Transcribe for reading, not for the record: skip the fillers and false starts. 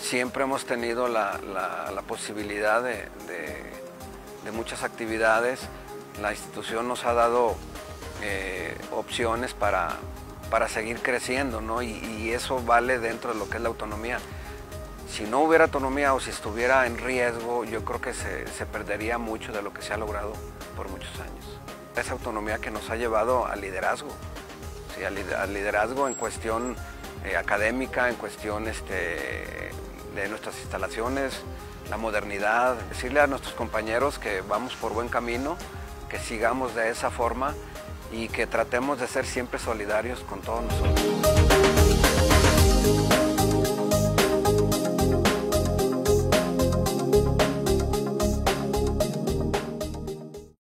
Siempre hemos tenido la posibilidad de muchas actividades. La institución nos ha dado opciones para seguir creciendo, ¿no? Y eso vale dentro de lo que es la autonomía. Si no hubiera autonomía o si estuviera en riesgo, yo creo que se perdería mucho de lo que se ha logrado por muchos años. Esa autonomía que nos ha llevado al liderazgo, ¿sí? Al liderazgo en cuestión académica, en cuestión de nuestras instalaciones, la modernidad. Decirle a nuestros compañeros que vamos por buen camino, que sigamos de esa forma y que tratemos de ser siempre solidarios con todos nosotros.